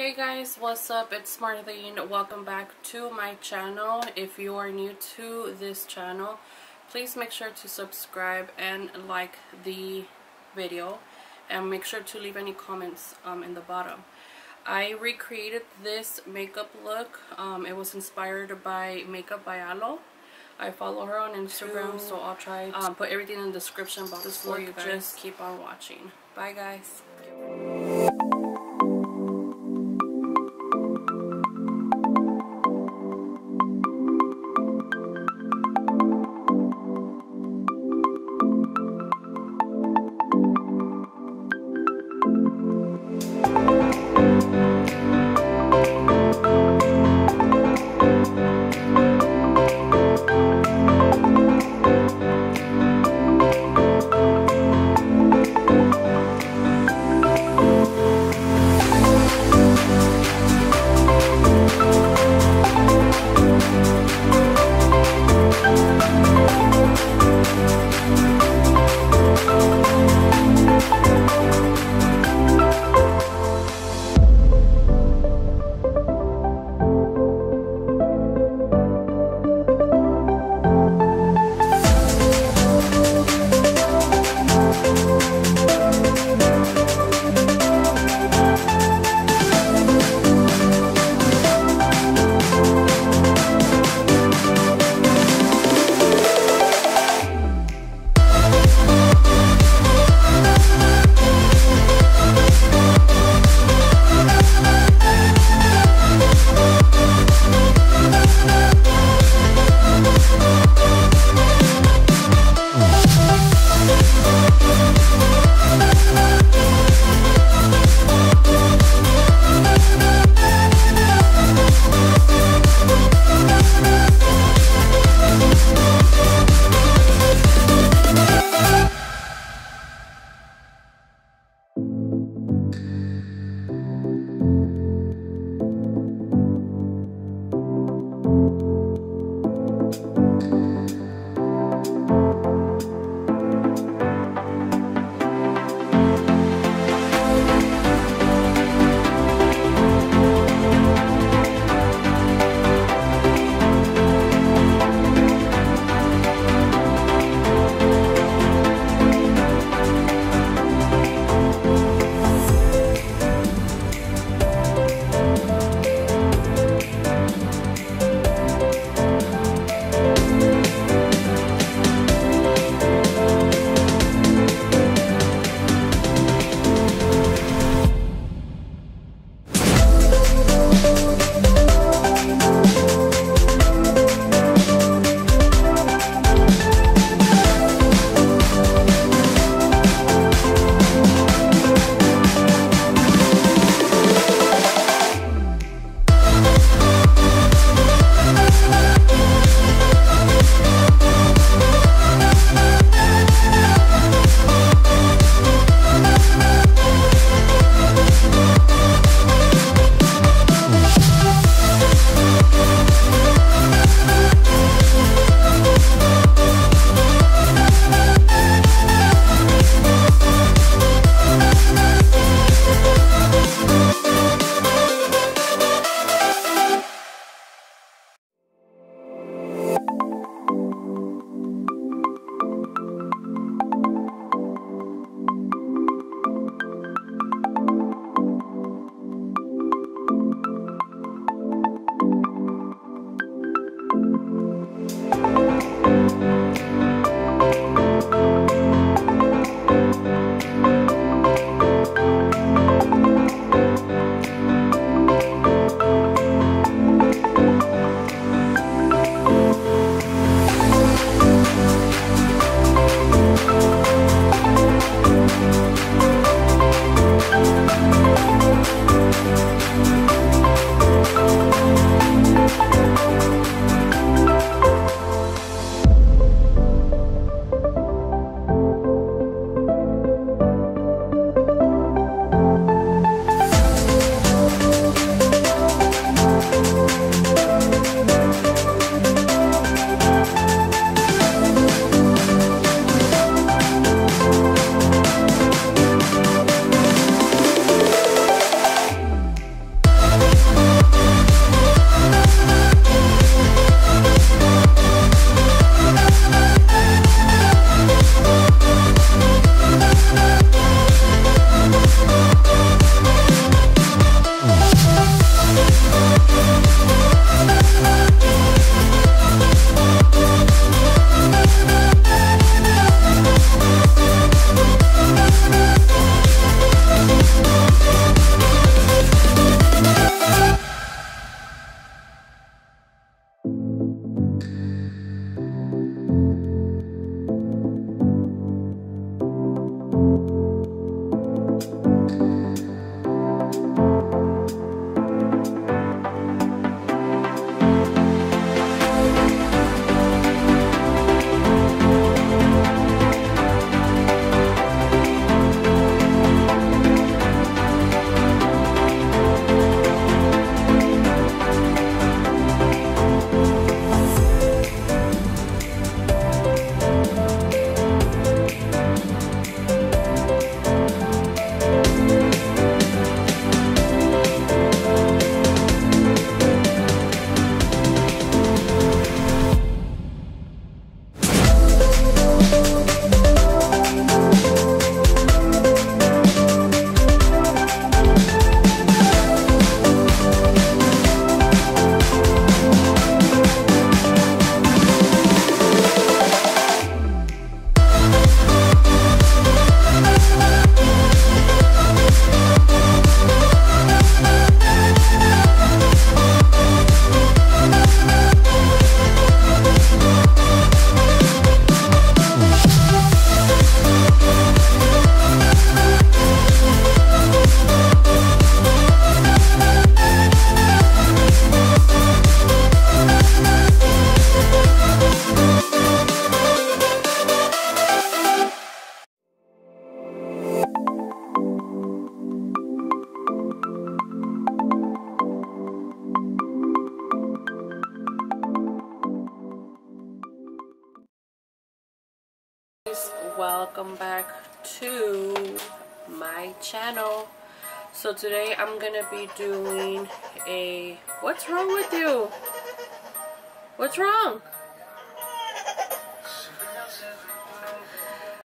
Hey guys, what's up? It's Marlene. Welcome back to my channel. If you are new to this channel, please make sure to subscribe and like the video, and make sure to leave any comments in the bottom. I recreated this makeup look. It was inspired by Makeup by Allo. I follow her on Instagram, so I'll try to put everything in the description box for you guys. Just keep on watching. Bye guys. Welcome back to my channel. So today I'm gonna be doing a what's wrong with you? What's wrong?